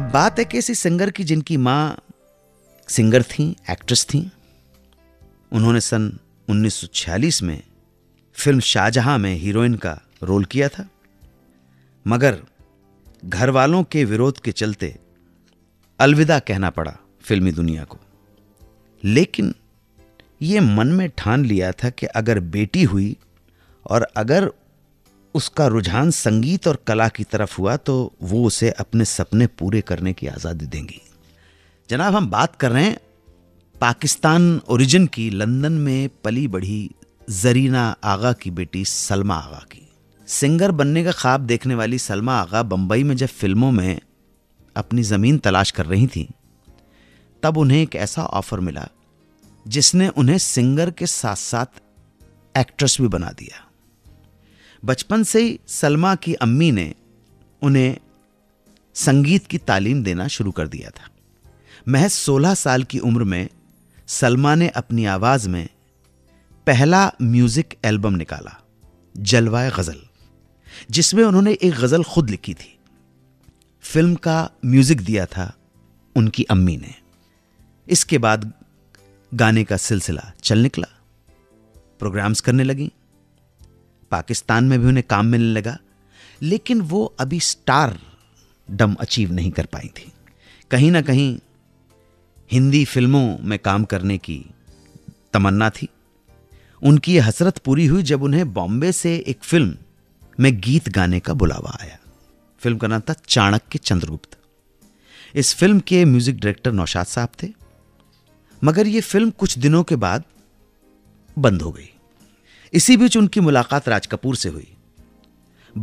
अब बात है कि ऐसी सिंगर की जिनकी माँ सिंगर थीं, एक्ट्रेस थीं। उन्होंने सन 1946 में फिल्म शाहजहां में हीरोइन का रोल किया था, मगर घर वालों के विरोध के चलते अलविदा कहना पड़ा फिल्मी दुनिया को। लेकिन ये मन में ठान लिया था कि अगर बेटी हुई और अगर उसका रुझान संगीत और कला की तरफ हुआ तो वो उसे अपने सपने पूरे करने की आज़ादी देंगी। जनाब, हम बात कर रहे हैं पाकिस्तान ओरिजिन की, लंदन में पली बढ़ी ज़रीना आगा की बेटी सलमा आगा की। सिंगर बनने का ख्वाब देखने वाली सलमा आगा बम्बई में जब फिल्मों में अपनी ज़मीन तलाश कर रही थी, तब उन्हें एक ऐसा ऑफ़र मिला जिसने उन्हें सिंगर के साथ साथ एक्ट्रेस भी बना दिया। बचपन से ही सलमा की अम्मी ने उन्हें संगीत की तालीम देना शुरू कर दिया था। महज 16 साल की उम्र में सलमा ने अपनी आवाज़ में पहला म्यूज़िक एल्बम निकाला, जलवाए गज़ल, जिसमें उन्होंने एक गज़ल खुद लिखी थी। फिल्म का म्यूज़िक दिया था उनकी अम्मी ने। इसके बाद गाने का सिलसिला चल निकला, प्रोग्राम्स करने लगी, पाकिस्तान में भी उन्हें काम मिलने लगा, लेकिन वो अभी स्टार डम अचीव नहीं कर पाई थी। कहीं ना कहीं हिंदी फिल्मों में काम करने की तमन्ना थी उनकी। ये हसरत पूरी हुई जब उन्हें बॉम्बे से एक फिल्म में गीत गाने का बुलावा आया। फिल्म का नाम था चाणक्य चंद्रगुप्त। इस फिल्म के म्यूज़िक डायरेक्टर नौशाद साहब थे, मगर ये फिल्म कुछ दिनों के बाद बंद हो गई। इसी बीच उनकी मुलाकात राज कपूर से हुई।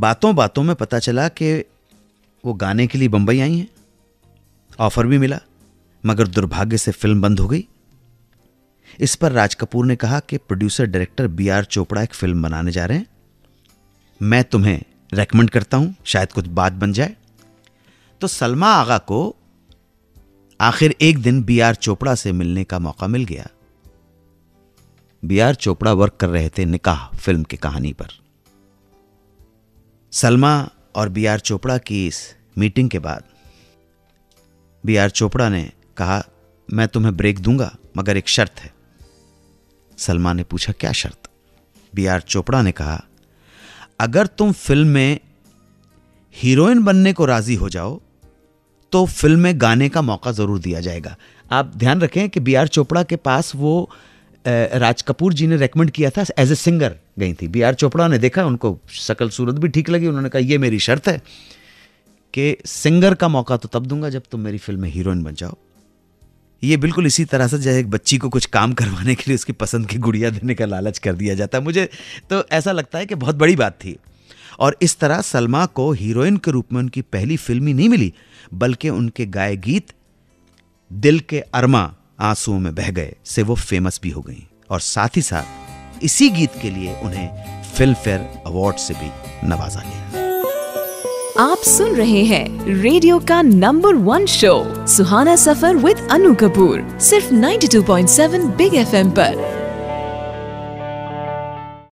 बातों बातों में पता चला कि वो गाने के लिए बंबई आई हैं, ऑफर भी मिला, मगर दुर्भाग्य से फिल्म बंद हो गई। इस पर राज कपूर ने कहा कि producer director B R Chopra एक फिल्म बनाने जा रहे हैं, मैं तुम्हें रेकमेंड करता हूं, शायद कुछ बात बन जाए। तो सलमा आगा को आखिर एक दिन B R चोपड़ा से मिलने का मौका मिल गया। B R चोपड़ा वर्क कर रहे थे निकाह फिल्म की कहानी पर। सलमा और B R चोपड़ा की इस मीटिंग के बाद B R चोपड़ा ने कहा, मैं तुम्हें ब्रेक दूंगा, मगर एक शर्त है। सलमा ने पूछा, क्या शर्त? B R चोपड़ा ने कहा, अगर तुम फिल्म में हीरोइन बनने को राजी हो जाओ तो फिल्म में गाने का मौका ज़रूर दिया जाएगा। आप ध्यान रखें कि B R चोपड़ा के पास वो राज कपूर जी ने रेकमेंड किया था, एज ए सिंगर गई थी। B R चोपड़ा ने देखा, उनको शक्ल सूरत भी ठीक लगी, उन्होंने कहा, ये मेरी शर्त है कि सिंगर का मौका तो तब दूंगा जब तुम मेरी फिल्म में हीरोइन बन जाओ। ये बिल्कुल इसी तरह से जैसे एक बच्ची को कुछ काम करवाने के लिए उसकी पसंद की गुड़िया देने का लालच कर दिया जाता है। मुझे तो ऐसा लगता है कि बहुत बड़ी बात थी। और इस तरह सलमा को हीरोइन के रूप में उनकी पहली फिल्म ही नहीं मिली, बल्कि उनके गाए गीत दिल के अरमां आंसुओं में बह गए से वो फेमस भी हो गईं, और साथ ही साथ इसी गीत के लिए उन्हें फिल्मफेयर अवार्ड से भी नवाजा गया। आप सुन रहे हैं रेडियो का number 1 show Suhana Safar with Anu Kapoor, सिर्फ 92.7 बिग FM पर।